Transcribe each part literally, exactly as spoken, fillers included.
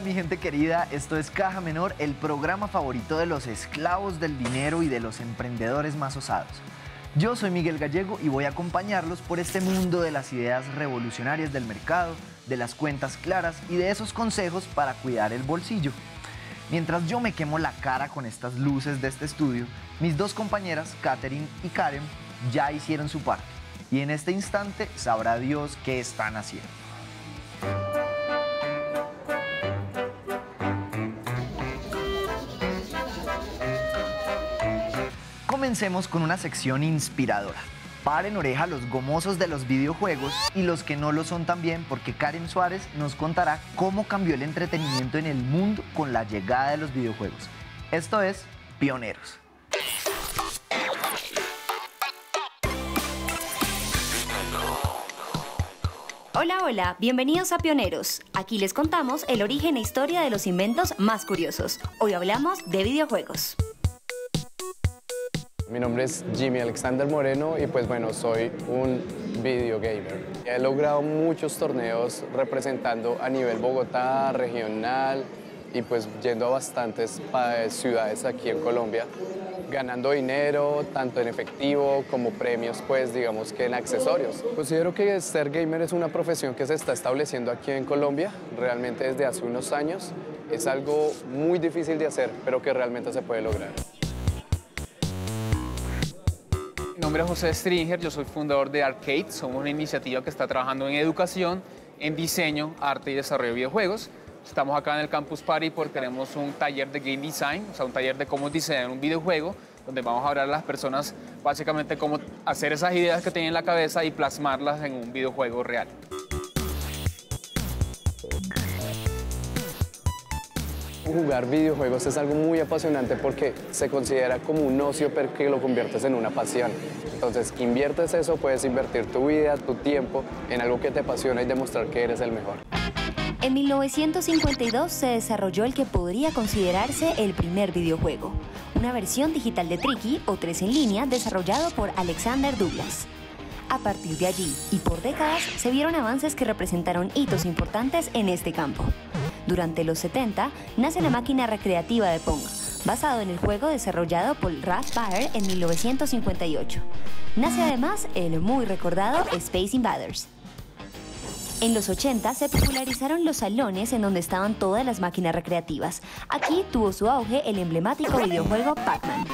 Hola mi gente querida, esto es Caja Menor, el programa favorito de los esclavos del dinero y de los emprendedores más osados. Yo soy Miguel Gallego y voy a acompañarlos por este mundo de las ideas revolucionarias del mercado, de las cuentas claras y de esos consejos para cuidar el bolsillo. Mientras yo me quemo la cara con estas luces de este estudio, mis dos compañeras, Katherine y Karem, ya hicieron su parte y en este instante sabrá Dios qué están haciendo. Comencemos con una sección inspiradora. Paren oreja los gomosos de los videojuegos y los que no lo son también, porque Karem Suárez nos contará cómo cambió el entretenimiento en el mundo con la llegada de los videojuegos. Esto es Pioneros. Hola, hola, bienvenidos a Pioneros. Aquí les contamos el origen e historia de los inventos más curiosos. Hoy hablamos de videojuegos. Mi nombre es Jimmy Alexander Moreno y pues bueno, soy un videogamer. He logrado muchos torneos representando a nivel Bogotá, regional y pues yendo a bastantes ciudades aquí en Colombia, ganando dinero tanto en efectivo como premios, pues digamos que en accesorios. Considero que ser gamer es una profesión que se está estableciendo aquí en Colombia, realmente desde hace unos años. Es algo muy difícil de hacer, pero que realmente se puede lograr. Mi nombre es José Stringer, yo soy fundador de Arcade, somos una iniciativa que está trabajando en educación, en diseño, arte y desarrollo de videojuegos. Estamos acá en el Campus Party porque tenemos un taller de Game Design, o sea, un taller de cómo diseñar un videojuego, donde vamos a hablar a las personas básicamente cómo hacer esas ideas que tienen en la cabeza y plasmarlas en un videojuego real. Jugar videojuegos es algo muy apasionante porque se considera como un ocio, pero que lo conviertes en una pasión. Entonces, inviertes eso, puedes invertir tu vida, tu tiempo en algo que te apasiona y demostrar que eres el mejor. En mil novecientos cincuenta y dos se desarrolló el que podría considerarse el primer videojuego, una versión digital de Tricky o tres en línea desarrollado por Alexander Douglas. A partir de allí y por décadas se vieron avances que representaron hitos importantes en este campo. Durante los setenta, nace la máquina recreativa de Pong, basado en el juego desarrollado por Ralph Baer en mil novecientos cincuenta y ocho. Nace además el muy recordado Space Invaders. En los ochenta se popularizaron los salones en donde estaban todas las máquinas recreativas. Aquí tuvo su auge el emblemático videojuego Pac-Man.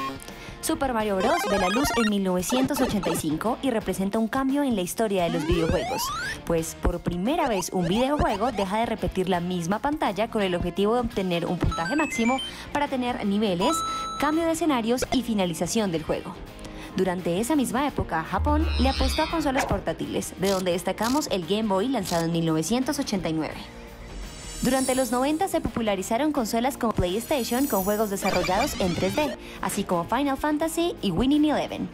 Super Mario Bros. Ve la luz en mil novecientos ochenta y cinco y representa un cambio en la historia de los videojuegos, pues por primera vez un videojuego deja de repetir la misma pantalla con el objetivo de obtener un puntaje máximo para tener niveles, cambio de escenarios y finalización del juego. Durante esa misma época, Japón le apostó a consolas portátiles, de donde destacamos el Game Boy lanzado en mil novecientos ochenta y nueve. Durante los noventa se popularizaron consolas como PlayStation con juegos desarrollados en tres D, así como Final Fantasy y Winning Eleven.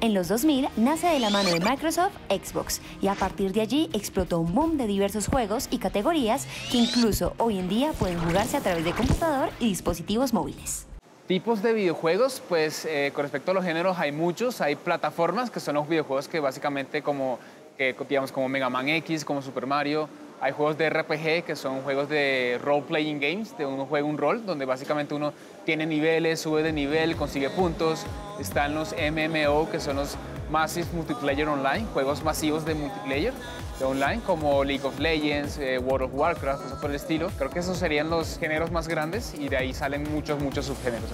En los dos mil nace de la mano de Microsoft Xbox y a partir de allí explotó un boom de diversos juegos y categorías que incluso hoy en día pueden jugarse a través de computador y dispositivos móviles. Tipos de videojuegos, pues eh, con respecto a los géneros hay muchos, hay plataformas que son los videojuegos que básicamente como, eh, digamos, como Mega Man X, como Super Mario. Hay juegos de R P G que son juegos de role-playing games, de uno juega un rol, donde básicamente uno tiene niveles, sube de nivel, consigue puntos. Están los M M O, que son los Massive Multiplayer Online, juegos masivos de multiplayer, de online, como League of Legends, eh, World of Warcraft, cosas por el estilo. Creo que esos serían los géneros más grandes y de ahí salen muchos, muchos subgéneros.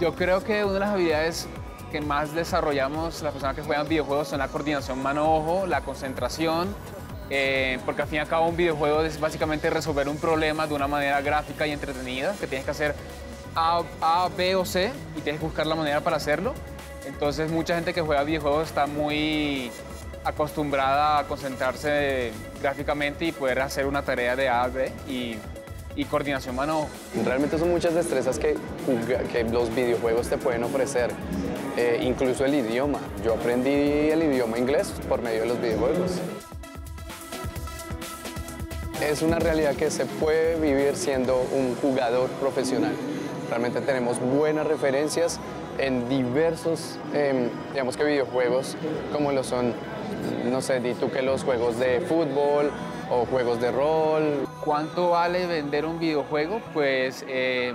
Yo creo que una de las habilidades que más desarrollamos las personas que juegan videojuegos son la coordinación mano-ojo, la concentración, eh, porque al fin y al cabo un videojuego es básicamente resolver un problema de una manera gráfica y entretenida, que tienes que hacer A, A, B o C y tienes que buscar la manera para hacerlo. Entonces mucha gente que juega videojuegos está muy acostumbrada a concentrarse gráficamente y poder hacer una tarea de A a B y... y coordinación mano. Realmente son muchas destrezas que, que los videojuegos te pueden ofrecer, eh, incluso el idioma. Yo aprendí el idioma inglés por medio de los videojuegos. Es una realidad que se puede vivir siendo un jugador profesional. Realmente tenemos buenas referencias en diversos, eh, digamos que videojuegos, como lo son no sé, di tú que los juegos de fútbol o juegos de rol. ¿Cuánto vale vender un videojuego? Pues eh,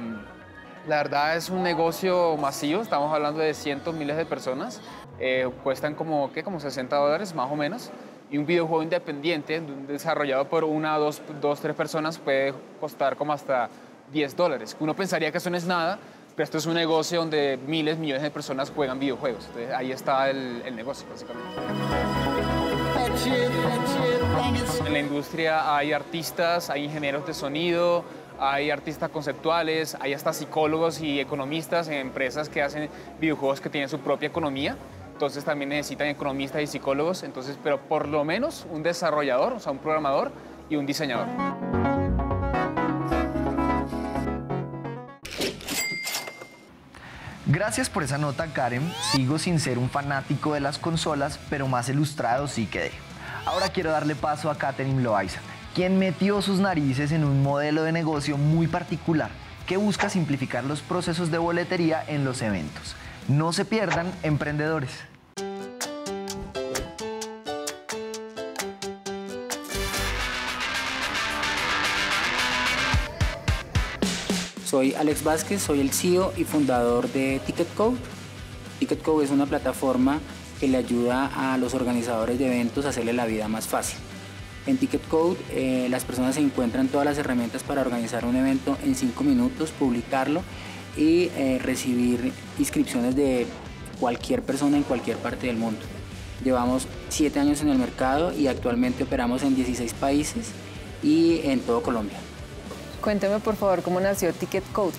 la verdad es un negocio masivo, estamos hablando de cientos, miles de personas. Eh, cuestan como, ¿qué? Como sesenta dólares más o menos. Y un videojuego independiente, desarrollado por una, dos, dos, tres personas, puede costar como hasta diez dólares. Uno pensaría que eso no es nada, pero esto es un negocio donde miles, millones de personas juegan videojuegos. Entonces, ahí está el, el negocio, básicamente. En la industria hay artistas, hay ingenieros de sonido, hay artistas conceptuales, hay hasta psicólogos y economistas en empresas que hacen videojuegos que tienen su propia economía. Entonces también necesitan economistas y psicólogos, entonces, pero por lo menos un desarrollador, o sea, un programador y un diseñador. Gracias por esa nota, Karem. Sigo sin ser un fanático de las consolas, pero más ilustrado sí quedé. Ahora quiero darle paso a Katherine Loaiza, quien metió sus narices en un modelo de negocio muy particular que busca simplificar los procesos de boletería en los eventos. No se pierdan, emprendedores. Soy Alex Vázquez, soy el C E O y fundador de TicketCode. TicketCode es una plataforma que le ayuda a los organizadores de eventos a hacerle la vida más fácil. En TicketCode eh, las personas encuentran todas las herramientas para organizar un evento en cinco minutos, publicarlo y eh, recibir inscripciones de cualquier persona en cualquier parte del mundo. Llevamos siete años en el mercado y actualmente operamos en dieciséis países y en todo Colombia. Cuénteme por favor cómo nació TicketCode.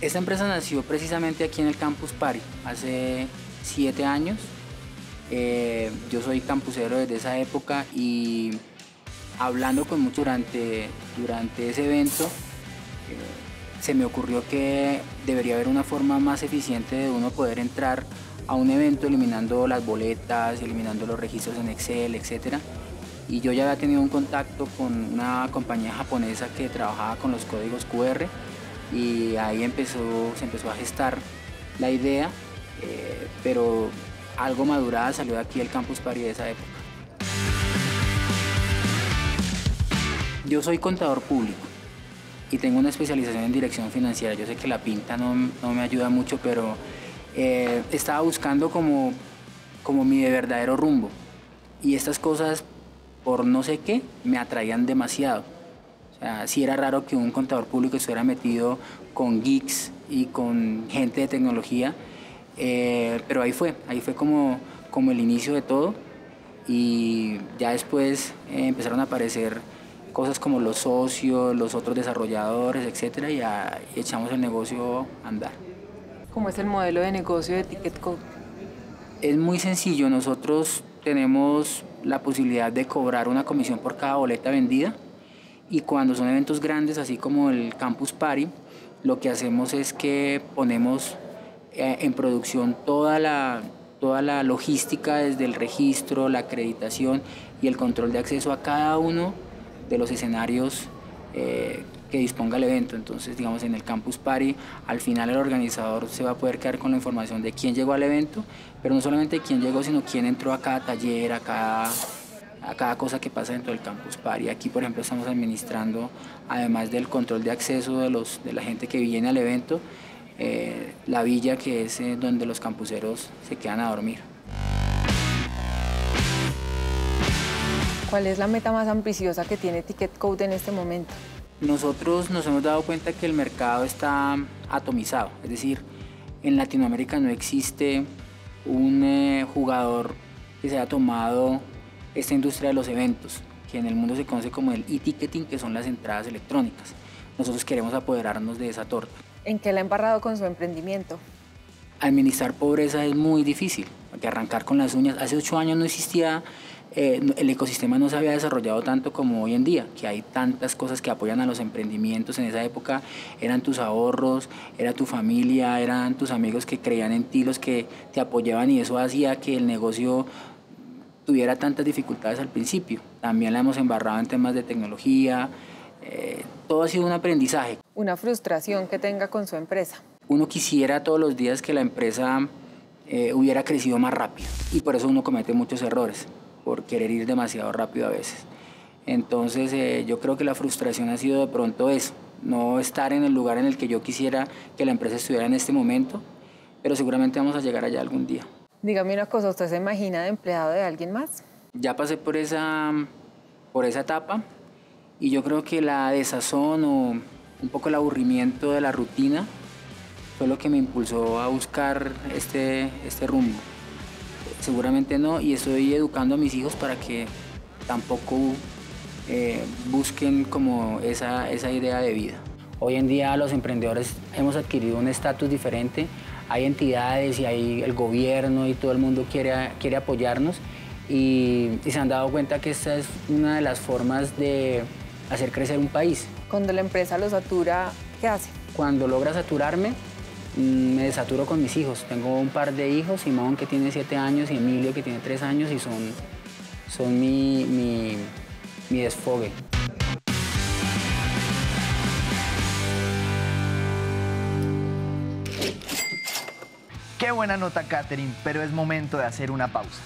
Esta empresa nació precisamente aquí en el Campus Party hace siete años. Eh, yo soy campusero desde esa época y hablando con muchos durante, durante ese evento, eh, se me ocurrió que debería haber una forma más eficiente de uno poder entrar a un evento eliminando las boletas, eliminando los registros en Excel, etcétera. Y yo ya había tenido un contacto con una compañía japonesa que trabajaba con los códigos Q R y ahí empezó, se empezó a gestar la idea, eh, pero algo madurada salió de aquí el Campus Party de esa época. Yo soy contador público y tengo una especialización en dirección financiera. Yo sé que la pinta no, no me ayuda mucho, pero eh, estaba buscando como, como mi verdadero rumbo. Y estas cosas, por no sé qué, me atraían demasiado. O sea, sí era raro que un contador público estuviera metido con geeks y con gente de tecnología, eh, pero ahí fue, ahí fue como, como el inicio de todo. Y ya después eh, empezaron a aparecer cosas como los socios, los otros desarrolladores, etcétera, y, a, y echamos el negocio a andar. ¿Cómo es el modelo de negocio de TicketCode? Es muy sencillo. Nosotros tenemos la posibilidad de cobrar una comisión por cada boleta vendida y cuando son eventos grandes, así como el Campus Party, lo que hacemos es que ponemos eh, en producción toda la, toda la logística desde el registro, la acreditación y el control de acceso a cada uno de los escenarios eh, que disponga el evento. Entonces, digamos, en el Campus Party, al final el organizador se va a poder quedar con la información de quién llegó al evento, pero no solamente quién llegó, sino quién entró a cada taller, a cada, a cada cosa que pasa dentro del Campus Party. Aquí, por ejemplo, estamos administrando, además del control de acceso de, los, de la gente que viene al evento, eh, la villa, que es eh, donde los campuseros se quedan a dormir. ¿Cuál es la meta más ambiciosa que tiene TicketCode en este momento? Nosotros nos hemos dado cuenta que el mercado está atomizado, es decir, en Latinoamérica no existe un eh, jugador que se haya tomado esta industria de los eventos, que en el mundo se conoce como el e-ticketing, que son las entradas electrónicas. Nosotros queremos apoderarnos de esa torta. ¿En qué la ha embarrado con su emprendimiento? Administrar pobreza es muy difícil, hay que arrancar con las uñas. Hace ocho años no existía... Eh, el ecosistema no se había desarrollado tanto como hoy en día, que hay tantas cosas que apoyan a los emprendimientos. En esa época eran tus ahorros, era tu familia, eran tus amigos que creían en ti, los que te apoyaban, y eso hacía que el negocio tuviera tantas dificultades al principio. También la hemos embarrado en temas de tecnología, eh, todo ha sido un aprendizaje. Una frustración que tenga con su empresa. Uno quisiera todos los días que la empresa eh, hubiera crecido más rápido. Y por eso uno comete muchos errores, por querer ir demasiado rápido a veces. Entonces eh, yo creo que la frustración ha sido de pronto eso, no estar en el lugar en el que yo quisiera que la empresa estuviera en este momento, pero seguramente vamos a llegar allá algún día. Dígame una cosa, ¿usted se imagina de empleado de alguien más? Ya pasé por esa, por esa etapa y yo creo que la desazón o un poco el aburrimiento de la rutina fue lo que me impulsó a buscar este, este rumbo. Seguramente no, y estoy educando a mis hijos para que tampoco eh, busquen como esa, esa idea de vida. Hoy en día los emprendedores hemos adquirido un estatus diferente, hay entidades y hay el gobierno y todo el mundo quiere, quiere apoyarnos y, y se han dado cuenta que esta es una de las formas de hacer crecer un país. Cuando la empresa lo satura, ¿qué hace? Cuando logra saturarme, me desaturo con mis hijos. Tengo un par de hijos, Simón que tiene siete años y Emilio que tiene tres años y son, son mi, mi, mi desfogue. Qué buena nota, Katherine, pero es momento de hacer una pausa.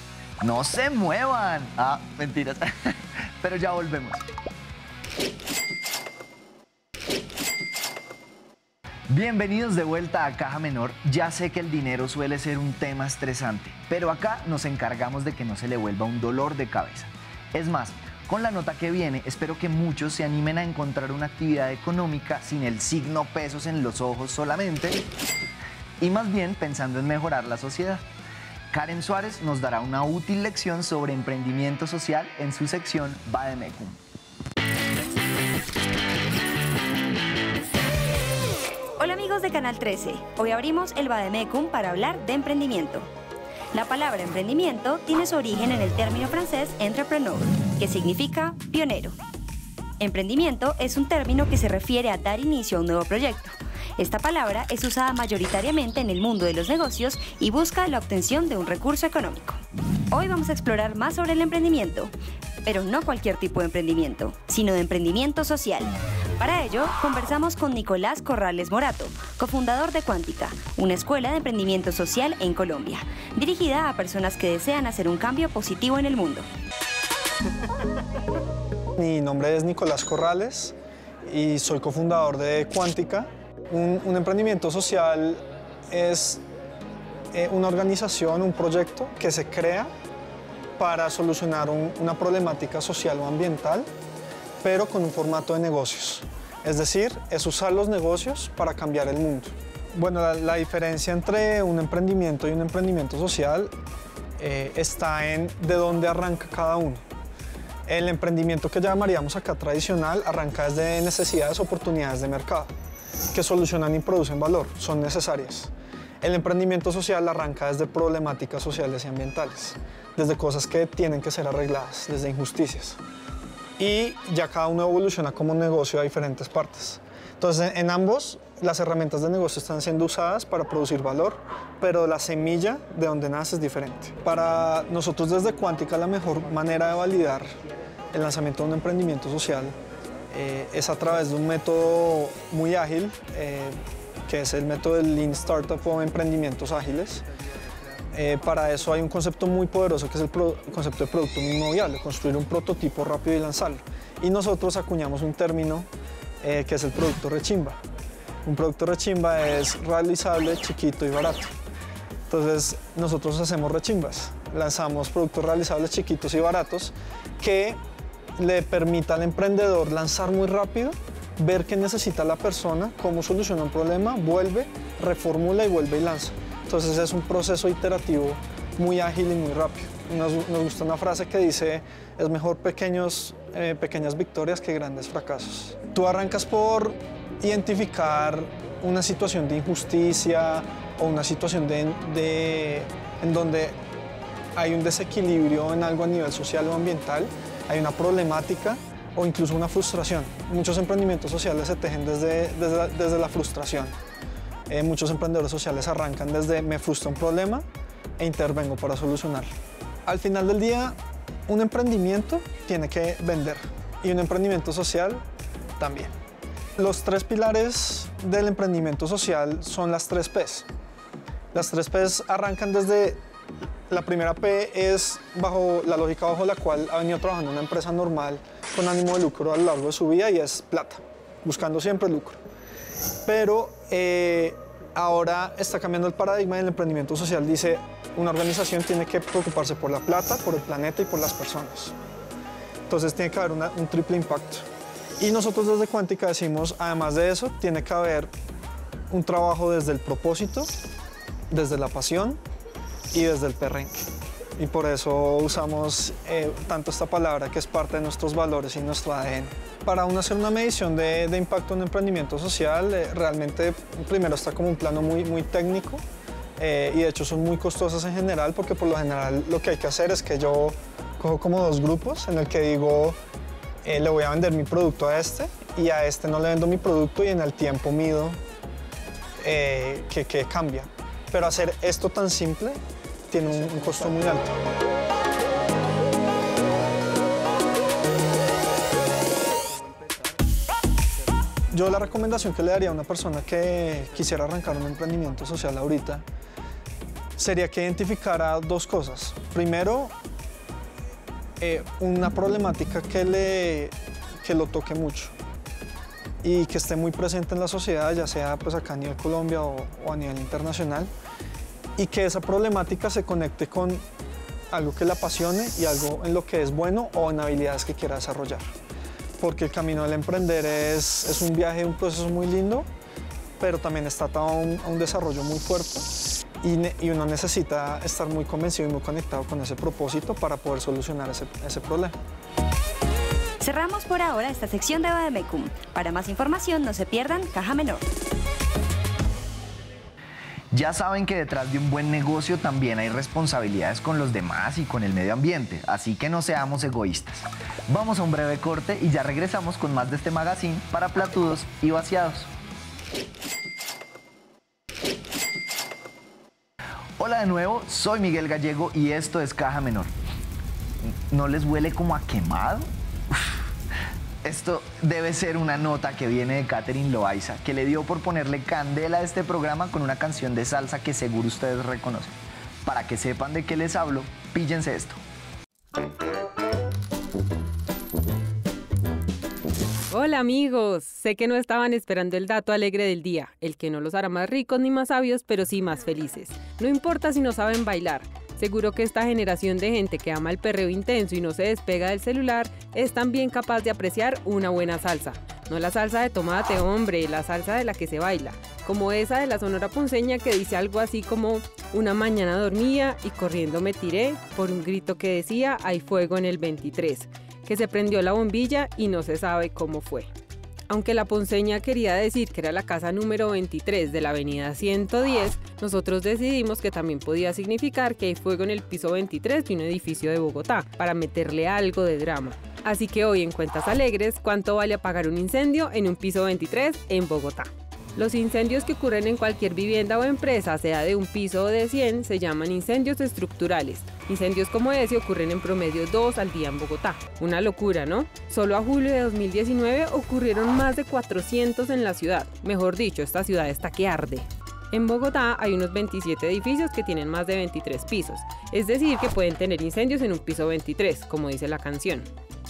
¡No se muevan! Ah, mentiras. Pero ya volvemos. Bienvenidos de vuelta a Caja Menor. Ya sé que el dinero suele ser un tema estresante, pero acá nos encargamos de que no se le vuelva un dolor de cabeza. Es más, con la nota que viene, espero que muchos se animen a encontrar una actividad económica sin el signo pesos en los ojos solamente y más bien pensando en mejorar la sociedad. Karem Suárez nos dará una útil lección sobre emprendimiento social en su sección Vademecum. Hola amigos de Canal trece, hoy abrimos el Vademecum para hablar de emprendimiento. La palabra emprendimiento tiene su origen en el término francés entrepreneur, que significa pionero. Emprendimiento es un término que se refiere a dar inicio a un nuevo proyecto. Esta palabra es usada mayoritariamente en el mundo de los negocios y busca la obtención de un recurso económico. Hoy vamos a explorar más sobre el emprendimiento, pero no cualquier tipo de emprendimiento, sino de emprendimiento social. Para ello, conversamos con Nicolás Corrales Morato, cofundador de Cuántica, una escuela de emprendimiento social en Colombia, dirigida a personas que desean hacer un cambio positivo en el mundo. Mi nombre es Nicolás Corrales y soy cofundador de Cuántica. Un, un emprendimiento social es eh, una organización, un proyecto que se crea para solucionar un, una problemática social o ambiental, pero con un formato de negocios. Es decir, es usar los negocios para cambiar el mundo. Bueno, la, la diferencia entre un emprendimiento y un emprendimiento social eh, está en de dónde arranca cada uno. El emprendimiento que llamaríamos acá tradicional arranca desde necesidades, oportunidades de mercado, que solucionan y producen valor, son necesarias. El emprendimiento social arranca desde problemáticas sociales y ambientales, desde cosas que tienen que ser arregladas, desde injusticias. Y ya cada uno evoluciona como negocio a diferentes partes. Entonces, en ambos, las herramientas de negocio están siendo usadas para producir valor, pero la semilla de donde nace es diferente. Para nosotros desde Cuántica, la mejor manera de validar el lanzamiento de un emprendimiento social eh, es a través de un método muy ágil, eh, que es el método del Lean Startup o emprendimientos ágiles. Eh, para eso hay un concepto muy poderoso que es el, pro, el concepto de producto mínimo viable, construir un prototipo rápido y lanzarlo. Y nosotros acuñamos un término eh, que es el producto rechimba. Un producto rechimba es realizable, chiquito y barato. Entonces nosotros hacemos rechimbas, lanzamos productos realizables, chiquitos y baratos que le permita al emprendedor lanzar muy rápido, ver qué necesita la persona, cómo soluciona un problema, vuelve, reformula y vuelve y lanza. Entonces es un proceso iterativo muy ágil y muy rápido. Nos, nos gusta una frase que dice, es mejor pequeños, eh, pequeñas victorias que grandes fracasos. Tú arrancas por identificar una situación de injusticia o una situación de, de, en donde hay un desequilibrio en algo a nivel social o ambiental, hay una problemática o incluso una frustración. Muchos emprendimientos sociales se tejen desde, desde, la, desde la frustración. Eh, muchos emprendedores sociales arrancan desde me frustra un problema e intervengo para solucionarlo. Al final del día, un emprendimiento tiene que vender y un emprendimiento social también. Los tres pilares del emprendimiento social son las tres P's. Las tres P's arrancan desde... La primera P es bajo la lógica bajo la cual ha venido trabajando una empresa normal con ánimo de lucro a lo largo de su vida, y es plata, buscando siempre lucro. Pero eh, ahora está cambiando el paradigma del emprendimiento social. Dice, una organización tiene que preocuparse por la plata, por el planeta y por las personas. Entonces tiene que haber una, un triple impacto. Y nosotros desde Cuántica decimos, además de eso, tiene que haber un trabajo desde el propósito, desde la pasión y desde el perrenque. Y por eso usamos eh, tanto esta palabra, que es parte de nuestros valores y nuestro A D N. Para aún hacer una medición de, de impacto en emprendimiento social, eh, realmente primero está como un plano muy, muy técnico, eh, y de hecho son muy costosas en general, porque por lo general lo que hay que hacer es que yo cojo como dos grupos en el que digo, eh, le voy a vender mi producto a este y a este no le vendo mi producto, y en el tiempo mido eh, que, que cambia. Pero hacer esto tan simple tiene un, un costo muy alto. Yo la recomendación que le daría a una persona que quisiera arrancar un emprendimiento social ahorita sería que identificara dos cosas. Primero, eh, una problemática que, le, que lo toque mucho y que esté muy presente en la sociedad, ya sea pues acá a nivel Colombia o, o a nivel internacional, y que esa problemática se conecte con algo que la apasione y algo en lo que es bueno o en habilidades que quiera desarrollar. Porque el camino del emprender es, es un viaje, un proceso muy lindo, pero también está atado a un, a un desarrollo muy fuerte, y, ne, y uno necesita estar muy convencido y muy conectado con ese propósito para poder solucionar ese, ese problema. Cerramos por ahora esta sección de Bademecum. Para más información no se pierdan Caja Menor. Ya saben que detrás de un buen negocio también hay responsabilidades con los demás y con el medio ambiente, así que no seamos egoístas. Vamos a un breve corte y ya regresamos con más de este magazine para platudos y vaciados. Hola de nuevo, soy Miguel Gallego y esto es Caja Menor. ¿No les huele como a quemado? Esto debe ser una nota que viene de Katherine Loaiza, que le dio por ponerle candela a este programa con una canción de salsa que seguro ustedes reconocen. Para que sepan de qué les hablo, píllense esto. Hola amigos, sé que no estaban esperando el dato alegre del día, el que no los hará más ricos ni más sabios, pero sí más felices. No importa si no saben bailar. Seguro que esta generación de gente que ama el perreo intenso y no se despega del celular es también capaz de apreciar una buena salsa. No la salsa de tomate, hombre, la salsa de la que se baila, como esa de la Sonora Ponceña que dice algo así como: una mañana dormía y corriendo me tiré por un grito que decía hay fuego en el veintitrés, que se prendió la bombilla y no se sabe cómo fue. Aunque la Ponceña quería decir que era la casa número veintitrés de la avenida ciento diez, nosotros decidimos que también podía significar que hay fuego en el piso veintitrés de un edificio de Bogotá, para meterle algo de drama. Así que hoy en Cuentas Alegres, ¿cuánto vale apagar un incendio en un piso veintitrés en Bogotá? Los incendios que ocurren en cualquier vivienda o empresa, sea de un piso o de cien, se llaman incendios estructurales. Incendios como ese ocurren en promedio dos al día en Bogotá. Una locura, ¿no? Solo a julio de dos mil diecinueve ocurrieron más de cuatrocientos en la ciudad. Mejor dicho, esta ciudad está que arde. En Bogotá hay unos veintisiete edificios que tienen más de veintitrés pisos, es decir, que pueden tener incendios en un piso veintitrés, como dice la canción.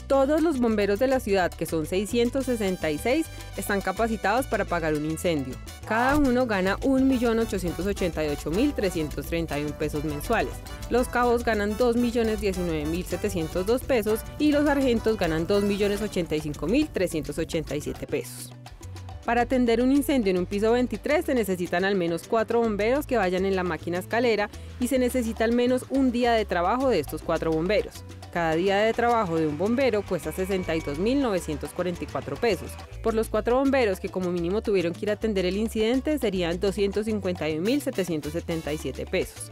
Todos los bomberos de la ciudad, que son seiscientos sesenta y seis, están capacitados para apagar un incendio. Cada uno gana un millón ochocientos ochenta y ocho mil trescientos treinta y uno pesos mensuales. Los cabos ganan dos millones diecinueve mil setecientos dos pesos y los sargentos ganan dos millones ochenta y cinco mil trescientos ochenta y siete pesos. Para atender un incendio en un piso veintitrés se necesitan al menos cuatro bomberos que vayan en la máquina escalera y se necesita al menos un día de trabajo de estos cuatro bomberos. Cada día de trabajo de un bombero cuesta sesenta y dos mil novecientos cuarenta y cuatro pesos. Por los cuatro bomberos que como mínimo tuvieron que ir a atender el incidente serían doscientos cincuenta y un mil setecientos setenta y siete pesos.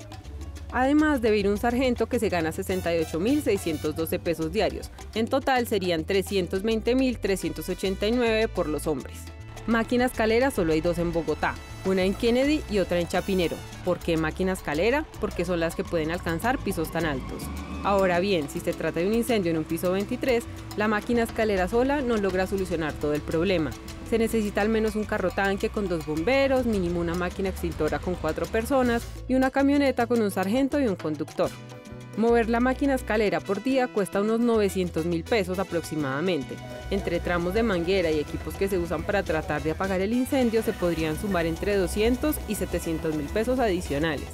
Además debe ir un sargento que se gana sesenta y ocho mil seiscientos doce pesos diarios. En total serían trescientos veinte mil trescientos ochenta y nueve por los hombres. Máquina Escalera solo hay dos en Bogotá, una en Kennedy y otra en Chapinero. ¿Por qué Máquina Escalera? Porque son las que pueden alcanzar pisos tan altos. Ahora bien, si se trata de un incendio en un piso veintitrés, la Máquina Escalera sola no logra solucionar todo el problema. Se necesita al menos un carro tanque con dos bomberos, mínimo una máquina extintora con cuatro personas y una camioneta con un sargento y un conductor. Mover la máquina escalera por día cuesta unos novecientos mil pesos aproximadamente. Entre tramos de manguera y equipos que se usan para tratar de apagar el incendio se podrían sumar entre doscientos y setecientos mil pesos adicionales.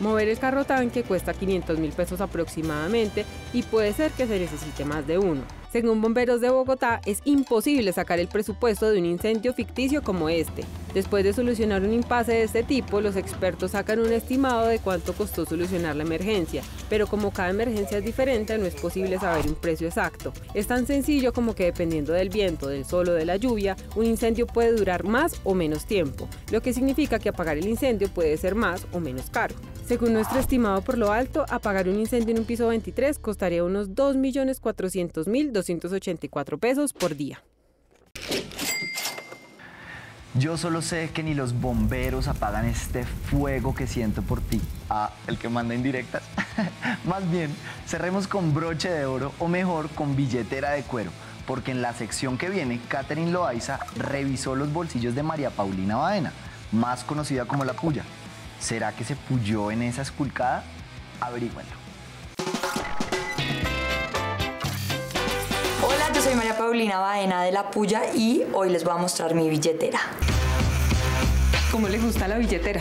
Mover el carro tanque cuesta quinientos mil pesos aproximadamente y puede ser que se necesite más de uno. Según Bomberos de Bogotá, es imposible sacar el presupuesto de un incendio ficticio como este. Después de solucionar un impasse de este tipo, los expertos sacan un estimado de cuánto costó solucionar la emergencia, pero como cada emergencia es diferente, no es posible saber un precio exacto. Es tan sencillo como que dependiendo del viento, del sol o de la lluvia, un incendio puede durar más o menos tiempo, lo que significa que apagar el incendio puede ser más o menos caro. Según nuestro estimado por lo alto, apagar un incendio en un piso veintitrés costaría unos dos millones cuatrocientos mil doscientos ochenta y cuatro pesos por día. Yo solo sé que ni los bomberos apagan este fuego que siento por ti. Ah, el que manda indirectas. Más bien, cerremos con broche de oro o mejor con billetera de cuero, porque en la sección que viene, Katherine Loaiza revisó los bolsillos de María Paulina Baena, más conocida como La Pulla. ¿Será que se puyó en esa esculcada? Averígüenlo. Soy María Paulina Baena de La Pulla y hoy les voy a mostrar mi billetera. ¿Cómo les gusta la billetera?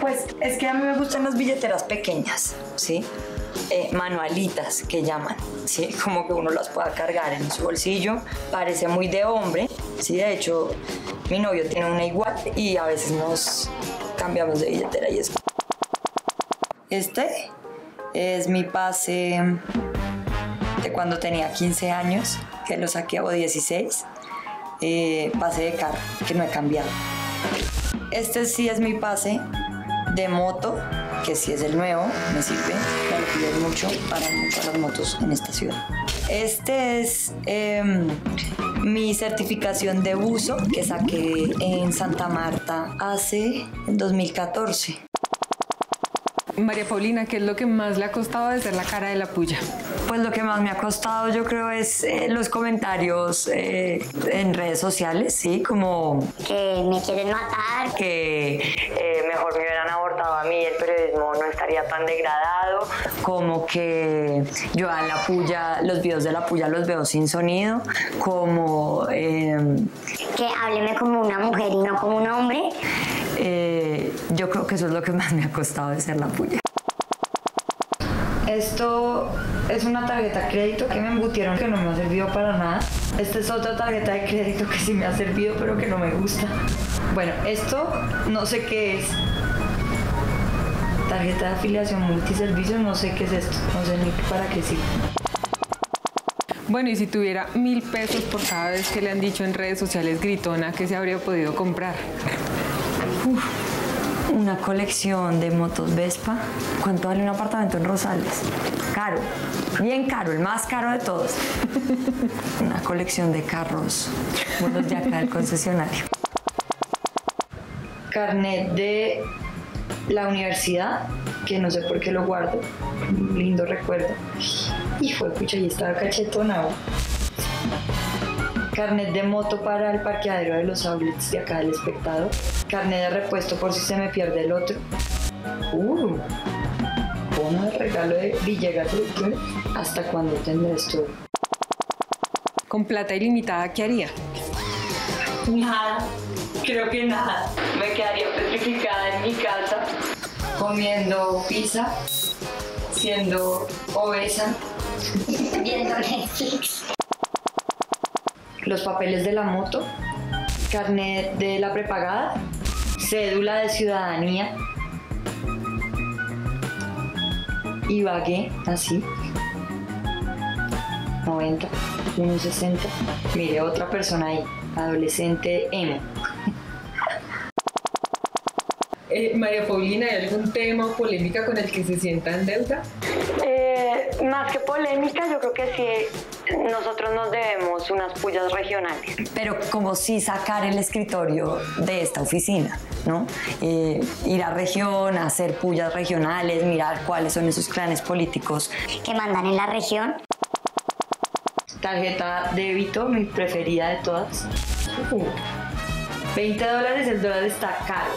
Pues es que a mí me gustan las billeteras pequeñas, ¿sí? Eh, manualitas que llaman, ¿sí? Como que uno las pueda cargar en su bolsillo. Parece muy de hombre, ¿sí? De hecho, mi novio tiene una igual y a veces nos cambiamos de billetera y es... Este es mi pase de cuando tenía quince años. Que lo saqué o dieciséis, eh, pase de carro, que no he cambiado. Este sí es mi pase de moto, que sí es el nuevo, me sirve, me lo piden mucho, para muchas las motos en esta ciudad. Este es eh, mi certificación de buzo, que saqué en Santa Marta hace en dos mil catorce. María Paulina, ¿qué es lo que más le ha costado de ser la cara de La Pulla? Pues lo que más me ha costado, yo creo, es eh, los comentarios eh, en redes sociales, ¿sí? Como... que me quieren matar. Que eh, mejor me hubieran abortado a mí, el periodismo no estaría tan degradado. Como que yo a La Pulla, los videos de La Pulla los veo sin sonido. Como... Eh, que hábleme como una mujer y no como un hombre. Eh, yo creo que eso es lo que más me ha costado de ser La Pulla. Esto es una tarjeta de crédito que me embutieron que no me ha servido para nada. Esta es otra tarjeta de crédito que sí me ha servido pero que no me gusta. Bueno, esto no sé qué es. Tarjeta de afiliación multiservicio, no sé qué es esto. No sé ni para qué sirve. Bueno, y si tuviera mil pesos por cada vez que le han dicho en redes sociales gritona, ¿qué se habría podido comprar? Uf, una colección de motos Vespa. ¿Cuánto vale un apartamento en Rosales? Caro, bien caro, el más caro de todos. Una colección de carros, motos de acá del concesionario. Carnet de la universidad, que no sé por qué lo guardo. Un lindo recuerdo. Hijo de pucha, ahí estaba cachetonado. Carnet de moto para el parqueadero de los outlets de acá del espectador. Carnet de repuesto por si se me pierde el otro. Uh, bono de regalo de Villegas. ¿Hasta cuándo tendré esto? Con plata ilimitada, ¿qué haría? Nada, creo que nada. Me quedaría petrificada en mi casa, comiendo pizza, siendo obesa, viendo Netflix. Los papeles de la moto, carnet de la prepagada, cédula de ciudadanía, Ibagué, así, noventa, ciento sesenta. Mire, otra persona ahí, adolescente emo. Eh, María Paulina, ¿hay algún tema o polémica con el que se sienta en deuda? Eh, más que polémica, yo creo que sí. nosotros nos debemos unas pullas regionales. Pero como si sacar el escritorio de esta oficina, ¿no? Eh, ir a región, hacer pullas regionales, mirar cuáles son esos clanes políticos que mandan en la región. Tarjeta débito, mi preferida de todas. Uh, veinte dólares, el dólar está caro.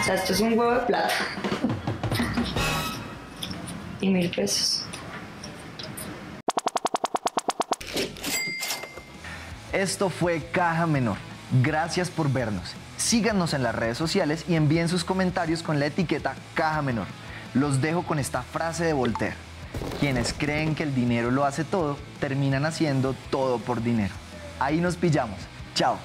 O sea, esto es un huevo de plata. Y mil pesos. Esto fue Caja Menor. Gracias por vernos. Síganos en las redes sociales y envíen sus comentarios con la etiqueta Caja Menor. Los dejo con esta frase de Voltaire. Quienes creen que el dinero lo hace todo, terminan haciendo todo por dinero. Ahí nos pillamos. Chao.